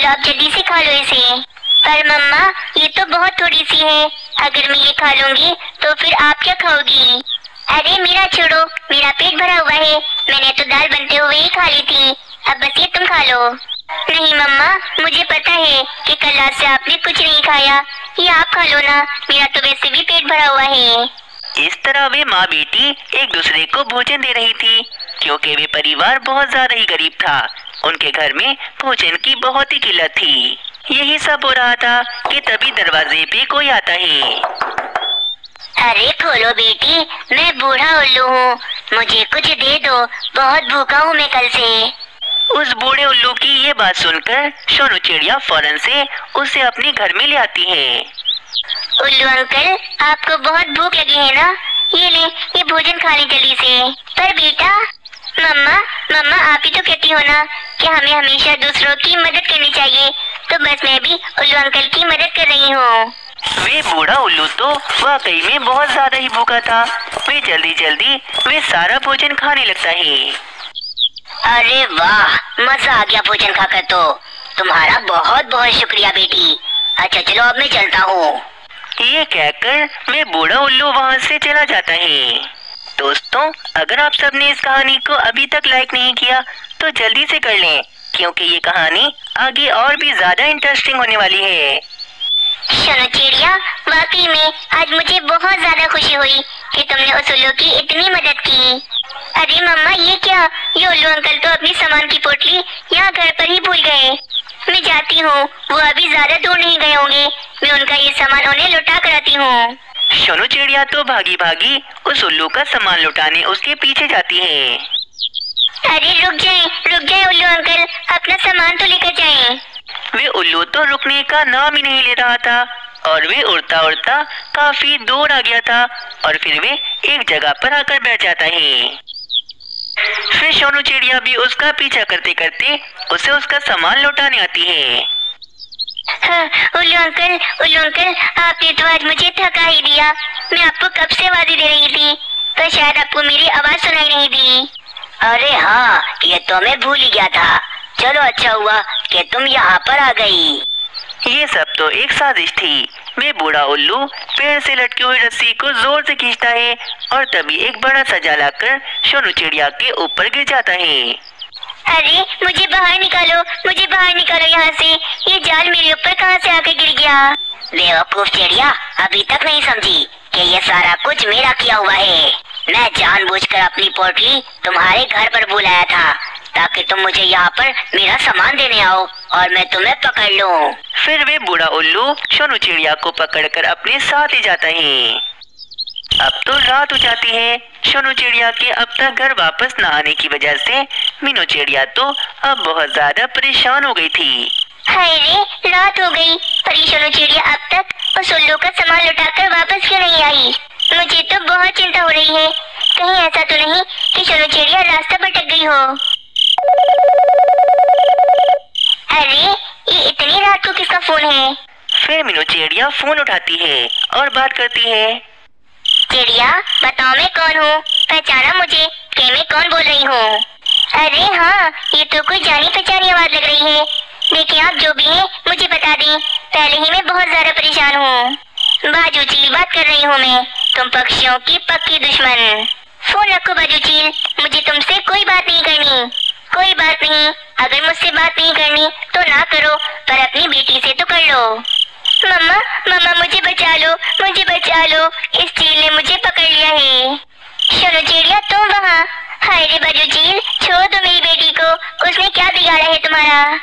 फिर आप जल्दी से खा लो इसे। पर मम्मा ये तो बहुत थोड़ी सी है, अगर मैं ये खा लूंगी तो फिर आप क्या खाओगी? अरे मेरा छोड़ो, मेरा पेट भरा हुआ है, मैंने तो दाल बनते हुए ही खा ली थी, अब बस ये तुम खा लो। नहीं मम्मा, मुझे पता है कि कल रात से आपने कुछ नहीं खाया, ये आप खा लो ना, मेरा तो वैसे भी पेट भरा हुआ है। इस तरह वे माँ बेटी एक दूसरे को भोजन दे रही थी, क्योंकि वे परिवार बहुत ज्यादा ही गरीब था, उनके घर में भोजन की बहुत ही किल्लत थी। यही सब हो रहा था कि तभी दरवाजे पे कोई आता है। अरे खोलो बेटी, मैं बूढ़ा उल्लू हूँ, मुझे कुछ दे दो, बहुत भूखा हूँ मैं कल से। उस बूढ़े उल्लू की ये बात सुनकर सोनू चिड़िया फौरन से उसे अपने घर में ले आती है। उल्लू अंकल, आपको बहुत भूख लगी है ना? ये ले, ये भोजन खा ले जल्दी से। पर बेटा। मम्मा आप ही तो कहती हो ना कि हमें हमेशा दूसरों की मदद करनी चाहिए, तो बस मैं भी उल्लू अंकल की मदद कर रही हूँ। वे बूढ़ा उल्लू तो वाकई में बहुत ज्यादा ही भूखा था, वे जल्दी जल्दी वे सारा भोजन खाने लगता है। अरे वाह, मजा आ गया भोजन खाकर तो, तुम्हारा बहुत बहुत शुक्रिया बेटी। अच्छा चलो अब मैं चलता हूँ। ये कहकर वे बूढ़ा उल्लू वहाँ से चला जाता है। दोस्तों, अगर आप सबने इस कहानी को अभी तक लाइक नहीं किया तो जल्दी से कर लें, क्योंकि ये कहानी आगे और भी ज्यादा इंटरेस्टिंग होने वाली है। सोनू चिड़िया, वाकई में आज मुझे बहुत ज्यादा खुशी हुई कि तुमने उस उल्लू की इतनी मदद की। अरे मम्मा ये क्या, ये उल्लू अंकल तो अपनी सामान की पोटली यहाँ घर पर ही भूल गए। मैं जाती हूँ, वो अभी ज्यादा दूर नहीं गए होंगे, मैं उनका ये सामान उन्हें लुटा कर आती हूँ। सोनू चिड़िया तो भागी भागी उस उल्लू का सामान लुटाने उसके पीछे जाती है। अरे रुक जाए उल्लू अंकल, अपना सामान तो लेकर जाए। वे उल्लू तो रुकने का नाम ही नहीं ले रहा था और वे उड़ता उड़ता काफी दूर आ गया था और फिर वे एक जगह पर आकर बैठ जाता है। फिर सोनू चिड़िया भी उसका पीछा करते करते उसे उसका सामान लौटाने आती है। हाँ, उल्लू अंकल आपने तो आज मुझे थका ही दिया, मैं आपको कब से वादी दे रही थी पर शायद आपको मेरी आवाज सुनाई नहीं दी। अरे हाँ, ये तो मैं भूल ही गया था, चलो अच्छा हुआ कि तुम यहाँ पर आ गई। ये सब तो एक साजिश थी। वे बूढ़ा उल्लू पेड़ से लटकी हुई रस्सी को जोर से खींचता है और तभी एक बड़ा सा जाल आकर सोनू चिड़िया के ऊपर गिर जाता है। अरे मुझे बाहर निकालो यहाँ से, ये जाल मेरे ऊपर कहाँ से आके गिर गया? बेवकूफ चिड़िया, अभी तक नहीं समझी कि ये सारा कुछ मेरा किया हुआ है। मैं जानबूझकर अपनी पोटली तुम्हारे घर पर बुलाया था ताकि तुम मुझे यहाँ पर मेरा सामान देने आओ और मैं तुम्हें पकड़ लूँ। फिर वे बूढ़ा उल्लू सोनू चिड़िया को पकड़कर अपने साथ ही जाता है। अब तो रात हो जाती है। सोनू चिड़िया के अब तक घर वापस न आने की वजह से मीनू चिड़िया तो अब बहुत ज्यादा परेशान हो गई थी। हाय रे, रात हो गई पर सोनू चिड़िया अब तक उस उल्लू का सामान लुटाकर वापस क्यों नहीं आई? मुझे तो बहुत चिंता हो रही है, कहीं ऐसा तो नहीं कि सोनू चिड़िया रास्ता भटक गई हो। अरे ये इतनी रात को किसका फोन है? फिर मीनू चिड़िया फोन उठाती है और बात करती है। चिड़िया बताओ मैं कौन हूँ, पहचाना मुझे कि मैं कौन बोल रही हूँ? अरे हाँ, ये तो कोई जानी पहचानी आवाज लग रही है। देखिए आप जो भी है मुझे बता दें, पहले ही मैं बहुत ज्यादा परेशान हूँ। बाजू चील बात कर रही हूँ मैं, तुम पक्षियों की पक्की दुश्मन। फोन रखो बाजू चील, मुझे तुमसे कोई बात नहीं करनी। कोई बात नहीं, अगर मुझसे बात नहीं करनी तो ना करो, पर अपनी बेटी से तो कर लो। मम्मा मुझे बचा लो, इस चील ने मुझे पकड़ लिया है। सोनू चिड़िया तुम वहाँ? हाय रे बाजू चील, छोड़ दो मेरी बेटी को, उसने क्या बिगाड़ा है तुम्हारा?